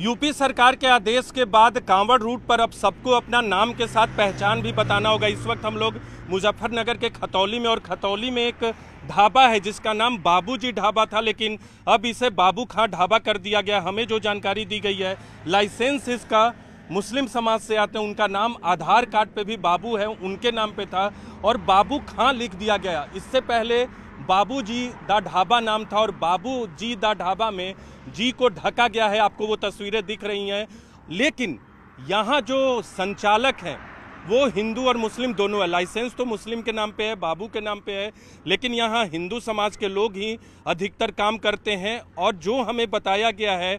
UP सरकार के आदेश के बाद कांवड़ रूट पर अब सबको अपना नाम के साथ पहचान भी बताना होगा। इस वक्त हम लोग मुजफ्फरनगर के खतौली में, और खतौली में एक ढाबा है जिसका नाम बाबूजी ढाबा था, लेकिन अब इसे बाबू खां ढाबा कर दिया गया। हमें जो जानकारी दी गई है, लाइसेंस इसका मुस्लिम समाज से आते हैं, उनका नाम आधार कार्ड पे भी बाबू है, उनके नाम पे था और बाबू खां लिख दिया गया। इससे पहले बाबूजी दा ढाबा नाम था और बाबूजी दा ढाबा में जी को ढका गया है। आपको वो तस्वीरें दिख रही हैं। लेकिन यहाँ जो संचालक हैं वो हिंदू और मुस्लिम दोनों है। लाइसेंस तो मुस्लिम के नाम पे है, बाबू के नाम पे है, लेकिन यहाँ हिंदू समाज के लोग ही अधिकतर काम करते हैं। और जो हमें बताया गया है,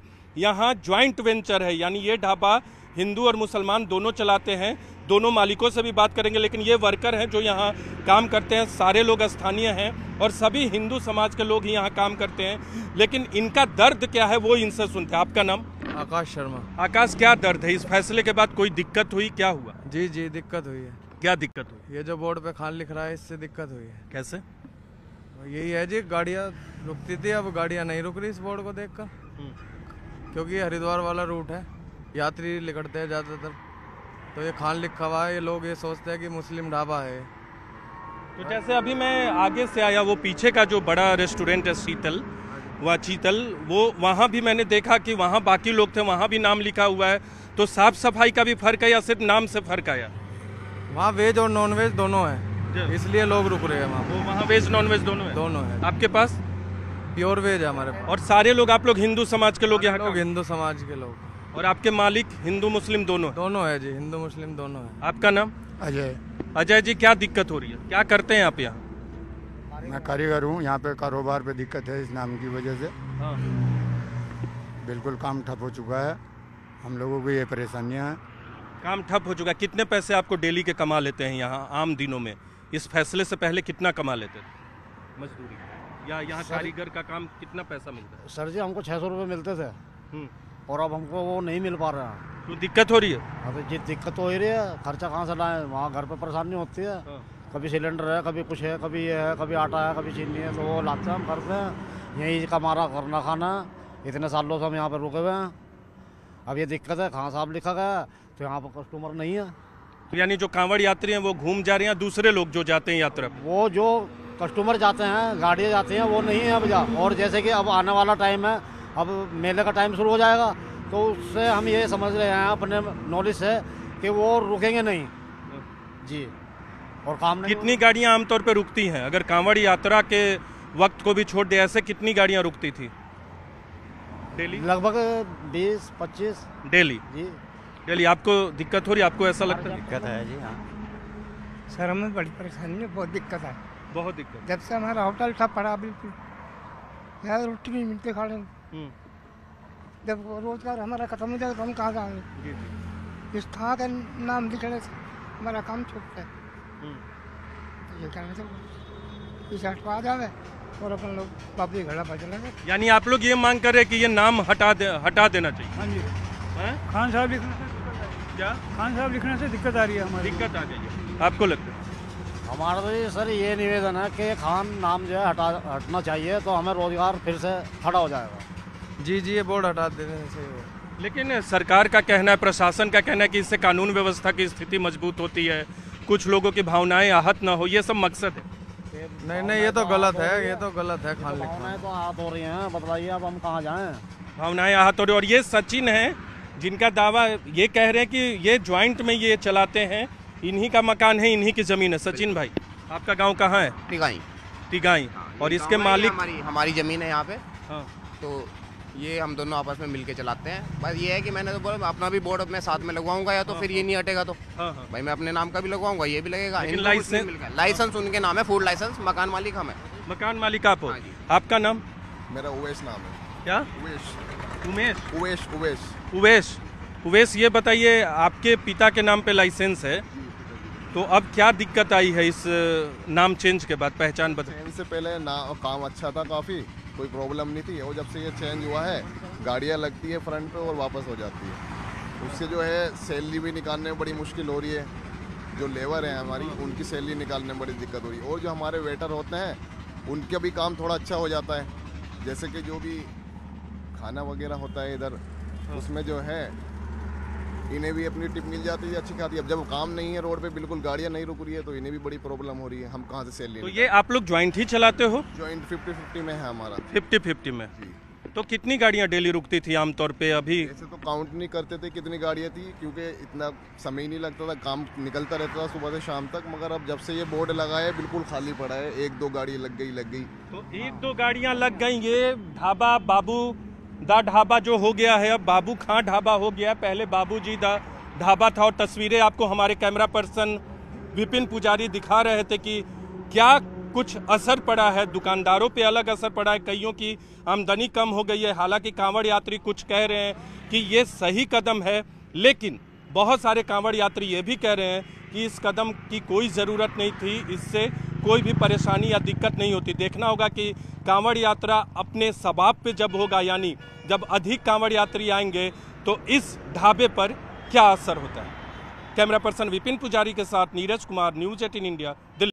यहाँ ज्वाइंट वेंचर है, यानी ये ढाबा हिंदू और मुसलमान दोनों चलाते हैं। दोनों मालिकों से भी बात करेंगे, लेकिन ये वर्कर हैं जो यहाँ काम करते हैं। सारे लोग स्थानीय हैं और सभी हिंदू समाज के लोग ही यहाँ काम करते हैं। लेकिन इनका दर्द क्या है वो इनसे सुनते हैं। आपका नाम? आकाश शर्मा। आकाश, क्या दर्द है इस फैसले के बाद? कोई दिक्कत हुई? क्या हुआ? जी जी, दिक्कत हुई है। क्या दिक्कत हुई? ये जो बोर्ड पे खान लिख रहा है, इससे दिक्कत हुई है। कैसे? यही है जी, गाड़ियाँ रुकती थी, अब गाड़ियाँ नहीं रुक रही इस बोर्ड को देख कर, क्योंकि हरिद्वार वाला रूट है, यात्री लिखते हैं ज़्यादातर, तो ये खान लिखा हुआ है। ये लोग ये सोचते हैं कि मुस्लिम ढाबा है। तो जैसे अभी मैं आगे से आया, वो पीछे का जो बड़ा रेस्टोरेंट है शीतल, वह चीतल, वो वहाँ भी मैंने देखा कि वहाँ बाकी लोग थे, वहाँ भी नाम लिखा हुआ है। तो साफ सफाई का भी फर्क है या सिर्फ नाम से फर्क आया? वहाँ वेज और नॉन वेज दोनों है, इसलिए लोग रुक रहे हैं वहाँ। तो वहाँ वेज नॉन वेज दोनों है? दोनों है। आपके पास प्योर वेज है हमारे पास। और सारे लोग, आप लोग हिंदू समाज के लोग यहाँ? हिंदू समाज के लोग। और आपके मालिक हिंदू मुस्लिम दोनों? दोनों है जी, हिंदू मुस्लिम दोनों है। आपका नाम? अजय। अजय जी, क्या दिक्कत हो रही है? क्या करते हैं आप यहाँ? मैं कारीगर हूँ, यहाँ पे कारोबार पे दिक्कत है इस नाम की वजह से। हाँ। बिल्कुल काम ठप हो चुका है, हम लोगों को ये परेशानियाँ हैं। काम ठप हो चुका है। कितने पैसे आपको डेली के कमा लेते हैं यहाँ आम दिनों में? इस फैसले से पहले कितना कमा लेते थे मजदूरी, या यहाँ कारीगर का काम कितना पैसा मिलता है? सर जी, हमको 600 रुपये मिलते थे और अब हमको वो नहीं मिल पा रहा है। तो दिक्कत हो रही है? अभी जी दिक्कत हो ही रही है। खर्चा कहाँ से लाएं? वहाँ घर पे परेशानी होती है। कभी सिलेंडर है, कभी कुछ है, कभी ये है, कभी आटा है, कभी चीनी है, तो वो लाते हैं, हम करते हैं। यही का हमारा करना खाना है। इतने साल लोग हम यहाँ पर रुके हुए हैं। अब ये दिक्कत है, खान साहब लिखा गया तो यहाँ पर कस्टमर नहीं है। तो यानी जो कांवड़ यात्री हैं वो घूम जा रहे हैं, दूसरे लोग जो जाते हैं यात्रा, वो जो कस्टमर जाते हैं, गाड़ियाँ जाती हैं, वो नहीं है अब। और जैसे कि अब आने वाला टाइम है, अब मेले का टाइम शुरू हो जाएगा, तो उससे हम ये समझ रहे हैं अपने नॉलेज से कि वो रुकेंगे नहीं जी। और काम नहीं। कितनी गाड़ियाँ आमतौर पे रुकती हैं अगर कांवड़ यात्रा के वक्त को भी छोड़ दे? ऐसे कितनी गाड़ियाँ रुकती थी डेली? लगभग 20-25 डेली जी। डेली आपको दिक्कत हो रही है? आपको ऐसा लगता है? दिक्कत है जी, हाँ सर, हमें बड़ी परेशानी है, बहुत दिक्कत है, बहुत दिक्कत। जब से हमारा होटल ठप पड़ा, बिल्कुल यार रोटी नहीं मिलते खा रहे। जब रोजगार हमारा खत्म हो जाएगा तो हम कहाँ जाएंगे? इस कहाँ का नाम दिखने से हमारा काम छूटता है। ये कहना चाहिए इस हटवा जाए और अपन लोग बाबू घड़ा पर चलेंगे। यानी आप लोग ये मांग कर रहे हैं कि ये नाम हटा देना चाहिए? हाँ जी। खान साहब लिखने से क्या? खान साहब लिखने से दिक्कत आ रही है हमारी। दिक्कत आ रही है आपको लगता है? हमारा तो ये सर ये निवेदन है कि खान नाम जो है हटना चाहिए, तो हमें रोजगार फिर से खड़ा हो जाएगा जी। जी, ये बोर्ड हटा देने से। लेकिन सरकार का कहना है, प्रशासन का कहना है कि इससे कानून व्यवस्था की स्थिति मजबूत होती है, कुछ लोगों की भावनाएं आहत ना हो, ये सब मकसद है। नहीं नहीं, ये तो गलत है, ये तो गलत है। खान भावनाएं तो आहत हो रही हैं, बताइए अब हम कहाँ जाएं? भावनाएं आहत हो रही। और ये सचिन हैं जिनका दावा, ये कह रहे हैं कि ये ज्वाइंट में ये चलाते हैं, इन्हीं का मकान है, इन्हीं की ज़मीन है। सचिन भाई, आपका गाँव कहाँ है? तिगाई। तिगाई, और इसके मालिक? हमारी ज़मीन है यहाँ पे, तो ये हम दोनों आपस में मिलके चलाते हैं। बस ये है कि मैंने तो बोला अपना भी बोर्ड मैं साथ में लगवाऊंगा, या तो फिर ये नहीं हटेगा तो भाई मैं अपने नाम का भी लगवाऊंगा, ये भी लगेगा। लाइसेंस उनके नाम है, फूड लाइसेंस, मकान मालिक हम है। मकान मालिक आप हो? आपका नाम? मेरा उवैस नाम है। क्या? उमेश। उवैस। उवैस। उवैस। उवैस, ये बताइए, आपके पिता के नाम पे लाइसेंस है, तो अब क्या दिक्कत आई है इस नाम चेंज के बाद? पहचान बदल से पहले ना काम अच्छा था, काफ़ी कोई प्रॉब्लम नहीं थी, और जब से ये चेंज हुआ है गाड़ियाँ लगती है फ्रंट पे और वापस हो जाती है। उससे जो है सैलरी भी निकालने में बड़ी मुश्किल हो रही है। जो लेबर हैं हमारी, उनकी सैलरी निकालने में बड़ी दिक्कत हो रही है। और जो हमारे वेटर होते हैं उनका भी काम थोड़ा अच्छा हो जाता है, जैसे कि जो भी खाना वगैरह होता है इधर, उसमें जो है इन्हें भी अपनी टिप मिल जाती है अच्छी खाती। अब जब काम नहीं है रोड पे, बिल्कुल गाड़ियाँ नहीं रुक रही है, तो इन्हें भी बड़ी प्रॉब्लम हो रही है। हम कहाँ से सेल लें? तो ये आप लोग जॉइंट ही चलाते हो? जॉइंट 50-50 में है हमारा। 50-50 में जी। तो कितनी गाड़ियाँ डेली रुकती थी आमतौर पे? अभी ऐसे तो काउंट नहीं करते थे कितनी गाड़ियाँ थी, क्योंकि इतना समय ही नहीं लगता था, काम निकलता रहता था सुबह से शाम तक। मगर अब जब से ये बोर्ड लगा है बिल्कुल खाली पड़ा है, एक दो गाड़ी लग गई। तो एक दो गाड़ियाँ लग गई। ये ढाबा बाबू दा ढाबा जो हो गया है अब बाबू खां ढाबा हो गया है, पहले बाबूजी दा ढाबा था। और तस्वीरें आपको हमारे कैमरा पर्सन विपिन पुजारी दिखा रहे थे कि क्या कुछ असर पड़ा है दुकानदारों पे, अलग असर पड़ा है, कईयों की आमदनी कम हो गई है। हालांकि कांवड़ यात्री कुछ कह रहे हैं कि ये सही कदम है, लेकिन बहुत सारे कांवड़ यात्री ये भी कह रहे हैं कि इस कदम की कोई ज़रूरत नहीं थी, इससे कोई भी परेशानी या दिक्कत नहीं होती। देखना होगा कि कांवड़ यात्रा अपने सबाब पे जब होगा, यानी जब अधिक कांवड़ यात्री आएंगे तो इस ढाबे पर क्या असर होता है। कैमरा पर्सन विपिन पुजारी के साथ नीरज कुमार, न्यूज़ 18 इंडिया, दिल्ली।